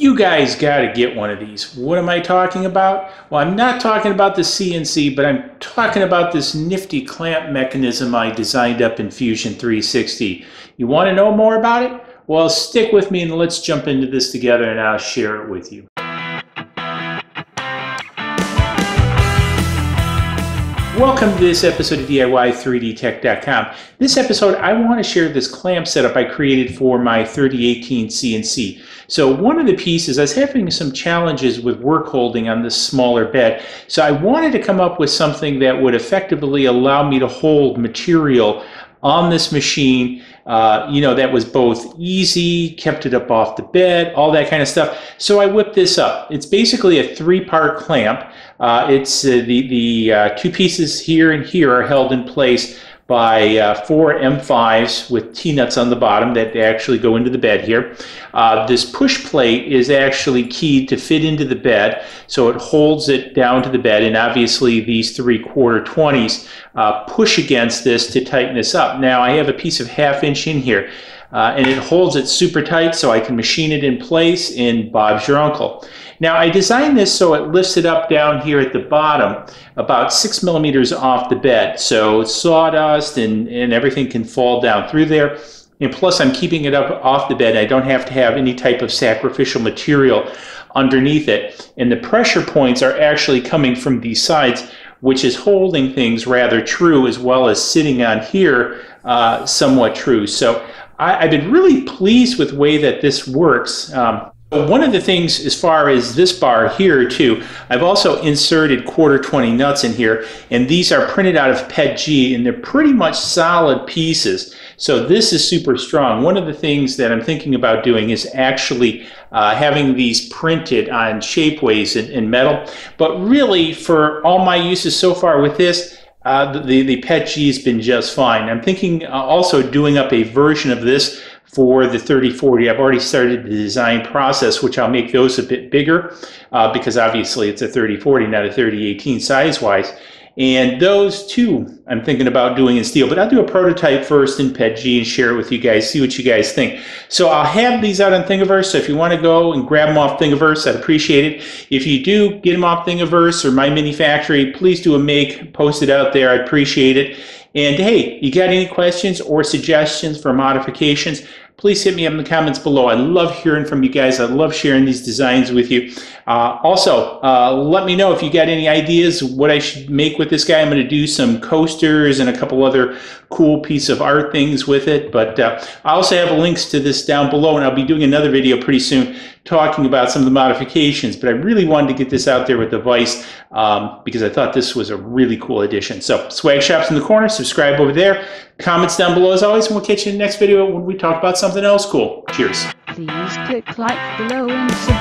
You guys got to get one of these. What am I talking about? Well, I'm not talking about the CNC, but I'm talking about this nifty clamp mechanism I designed up in Fusion 360. You want to know more about it? Well, stick with me and let's jump into this together and I'll share it with you. Welcome to this episode of DIY3Dtech.com. This episode, I want to share this clamp setup I created for my 3018 CNC. So one of the pieces, I was having some challenges with work holding on this smaller bed, so I wanted to come up with something that would effectively allow me to hold material on this machine, that was both easy, kept it up off the bed, all that kind of stuff. So I whipped this up. It's basically a three-part clamp. The two pieces here and here are held in place by four M5s with T-nuts on the bottom that actually go into the bed here. This push plate is actually keyed to fit into the bed, so it holds it down to the bed, and obviously these 3/4 20s push against this to tighten this up. Now I have a piece of 1/2 inch in here, and it holds it super tight so I can machine it in place in Bob's Your Uncle. Now I designed this so it lifts it up down here at the bottom about 6 millimeters off the bed, so sawdust and everything can fall down through there, and plus I'm keeping it up off the bed. I don't have to have any type of sacrificial material underneath it, and the pressure points are actually coming from these sides, which is holding things rather true as well as sitting on here somewhat true. So I've been really pleased with the way that this works. One of the things as far as this bar here too, I've also inserted 1/4 20 nuts in here, and these are printed out of PETG and they're pretty much solid pieces. So this is super strong. One of the things that I'm thinking about doing is actually having these printed on Shapeways in metal. But really for all my uses so far with this, the PETG has been just fine. I'm thinking also doing up a version of this for the 3040. I've already started the design process, which I'll make those a bit bigger because obviously it's a 3040, not a 3018 size-wise. And those too I'm thinking about doing in steel, but I'll do a prototype first in PETG and share it with you guys, see what you guys think. So I'll have these out on Thingiverse, so if you want to go and grab them off Thingiverse, I'd appreciate it. If you do get them off Thingiverse or My Mini Factory, please do a make, post it out there, I'd appreciate it. And hey, you got any questions or suggestions for modifications, please hit me up in the comments below. I love hearing from you guys. I love sharing these designs with you. Also, let me know if you got any ideas what I should make with this guy. I'm going to do some coasters and a couple other cool piece of art things with it. But I also have links to this down below, and I'll be doing another video pretty soon talking about some of the modifications. But I really wanted to get this out there with the vise because I thought this was a really cool addition. So swag shop's in the corner. Subscribe over there. Comments down below as always, and we'll catch you in the next video when we talk about something else cool. Cheers. Please click like below and subscribe.